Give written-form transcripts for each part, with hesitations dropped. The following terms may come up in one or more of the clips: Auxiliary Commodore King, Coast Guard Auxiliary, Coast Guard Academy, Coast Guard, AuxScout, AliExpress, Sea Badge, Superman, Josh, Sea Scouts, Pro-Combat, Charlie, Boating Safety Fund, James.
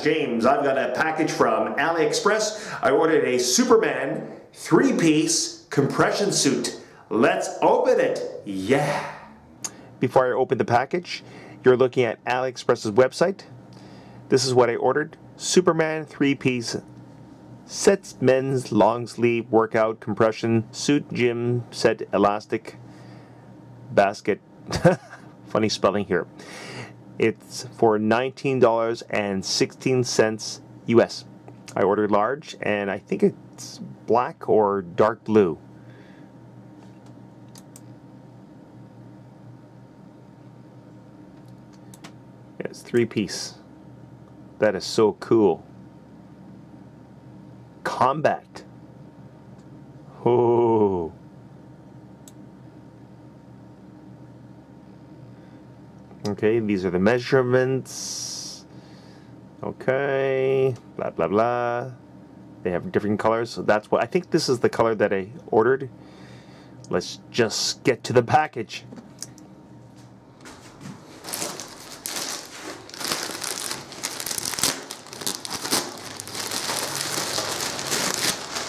is James. I've got a package from AliExpress. I ordered a Superman 3-piece compression suit. Let's open it. Yeah. Before I open the package, you're looking at AliExpress's website. This is what I ordered. Superman 3-piece sets men's long sleeve workout compression suit gym set elastic basket. Funny spelling here. It's for $19.16 US. I ordered large, and I think it's black or dark blue. Yeah, it's 3-piece. That is so cool. Combat. Oh. Okay, these are the measurements. Okay, blah blah blah. They have different colors, so that's what I think. This is the color that I ordered. Let's just get to the package.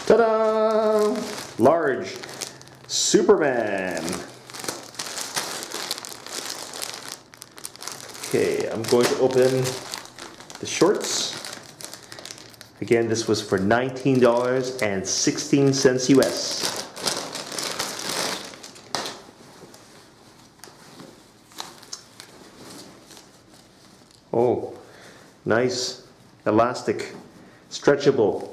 Ta-da! Large Superman. Okay, I'm going to open the shorts. Again, this was for $19.16 US. Oh, nice, elastic, stretchable.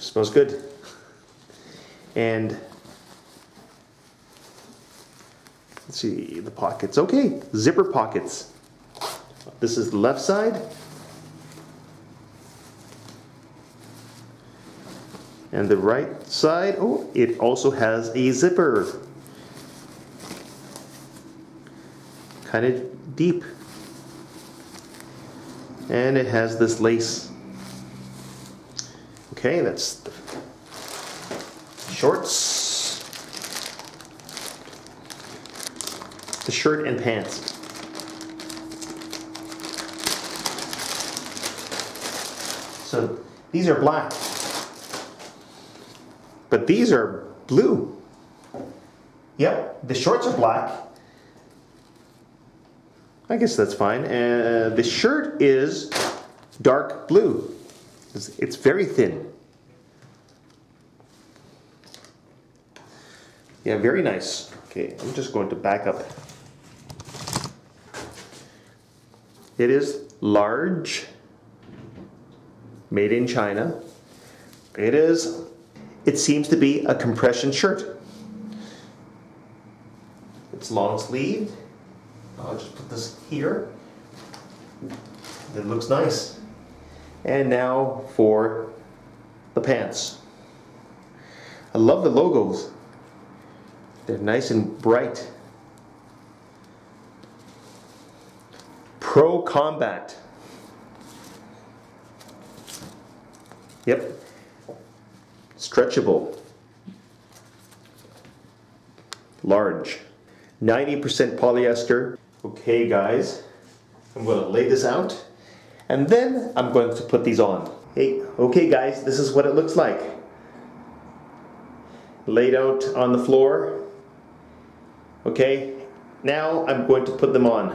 Smells good. And let's see the pockets. Okay, zipper pockets. This is the left side, and the right side. Oh, it also has a zipper. Kind of deep, and it has this lace. Okay, that's the shorts, the shirt and pants. So these are black, but these are blue. Yep, the shorts are black. I guess that's fine. The shirt is dark blue. It's very thin. Yeah, very nice. Okay, I'm just going to back up. It is large, made in China. It seems to be a compression shirt. It's long sleeved. I'll just put this here. It looks nice. And now for the pants. I love the logos. They're nice and bright. Pro-Combat. Yep. Stretchable. Large. 90% polyester. Okay guys, I'm going to lay this out. And then I'm going to put these on. Hey, okay guys, this is what it looks like. Laid out on the floor. Okay, now I'm going to put them on.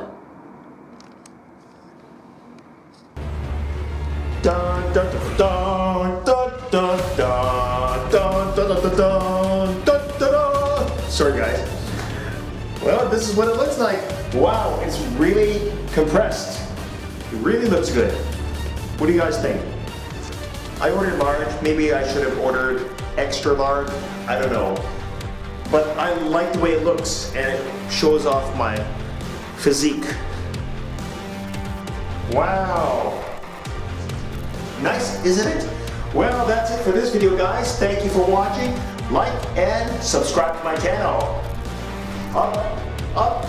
Dun dun dun dun dun dun dun dun dun dun dun. Sorry guys. Well, this is what it looks like. Wow, it's really compressed. It really looks good. What do you guys think? I ordered large. Maybe I should have ordered extra large. I don't know. But I like the way it looks, and it shows off my physique. Wow. Nice, isn't it? Well, that's it for this video, guys. Thank you for watching. Like and subscribe to my channel. Up, up.